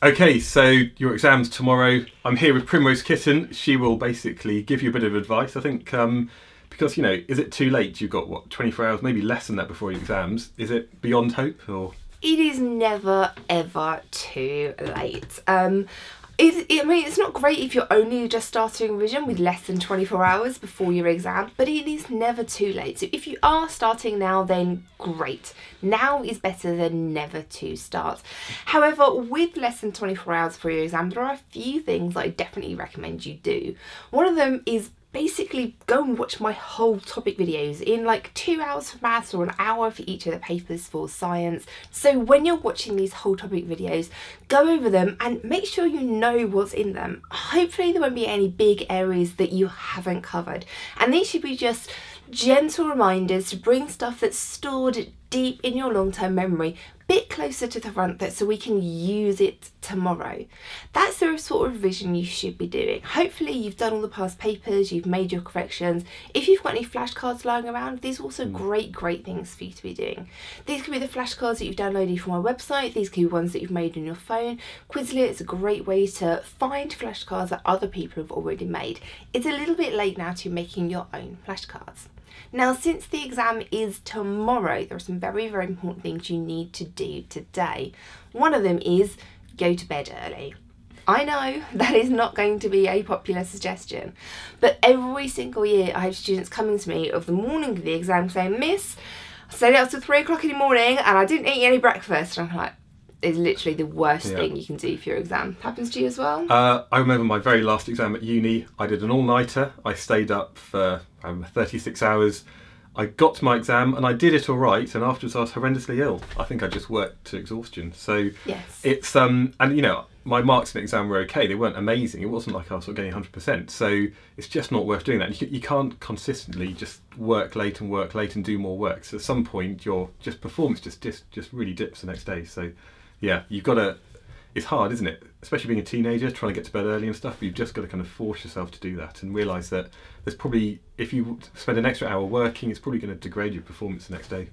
Okay, so your exam's tomorrow. I'm here with Primrose Kitten. She will basically give you a bit of advice, I think, because, you know, is it too late? You've got, what, 24 hours, maybe less than that before your exams. Is it beyond hope, or...? It is never, ever too late. I mean, it's not great if you're only just starting revision with less than 24 hours before your exam, but it is never too late. So if you are starting now, then great. Now is better than never to start. However, with less than 24 hours for your exam, there are a few things that I definitely recommend you do. One of them is basically go and watch my whole topic videos in like 2 hours for maths or an hour for each of the papers for science. So when you're watching these whole topic videos, go over them and make sure you know what's in them. Hopefully there won't be any big areas that you haven't covered. And these should be just gentle reminders to bring stuff that's stored deep in your long-term memory a bit closer to the front so we can use it tomorrow. That's the sort of revision you should be doing. Hopefully you've done all the past papers, you've made your corrections. If you've got any flashcards lying around, these are also great things for you to be doing. These could be the flashcards that you've downloaded from my website, these could be ones that you've made on your phone. Quizlet is a great way to find flashcards that other people have already made. It's a little bit late now to making your own flashcards. Now, since the exam is tomorrow, there are some very important things you need to do today. One of them is go to bed early. I know that is not going to be a popular suggestion, but every single year I have students coming to me of the morning of the exam saying, "Miss, I stayed up till 3 o'clock in the morning and I didn't eat any breakfast." And I'm like, it's literally the worst thing you can do for your exam. Happens to you as well? I remember my very last exam at uni. I did an all-nighter. I stayed up for 36 hours. I got to my exam and I did it all right, and afterwards I was horrendously ill. I think I just worked to exhaustion. So yes, it's and you know, my marks in the exam were okay. They weren't amazing. It wasn't like I was getting 100%. So it's just not worth doing that. And you can't consistently just work late and do more work. So at some point your performance just really dips the next day. So yeah, you've got to, it's hard, isn't it? Especially being a teenager, trying to get to bed early and stuff, but you've just got to kind of force yourself to do that and realise that there's probably, if you spend an extra hour working, it's probably going to degrade your performance the next day.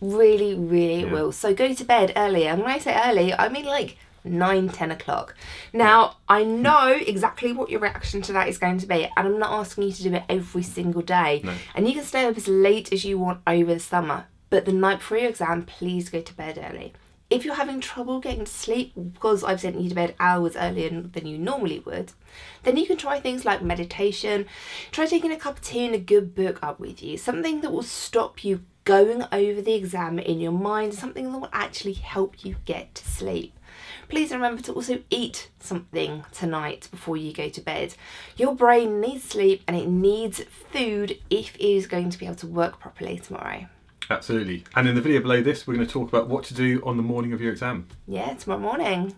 Really will. So go to bed early. And when I say early, I mean like 9, 10 o'clock. Now, I know exactly what your reaction to that is going to be, and I'm not asking you to do it every single day. No. And you can stay up as late as you want over the summer, but the night before your exam, please go to bed early. If you're having trouble getting to sleep because I've sent you to bed hours earlier than you normally would, then you can try things like meditation, try taking a cup of tea and a good book up with you, something that will stop you going over the exam in your mind, something that will actually help you get to sleep. Please remember to also eat something tonight before you go to bed. Your brain needs sleep and it needs food if it is going to be able to work properly tomorrow. Absolutely. And in the video below this, we're going to talk about what to do on the morning of your exam. Yeah, tomorrow morning.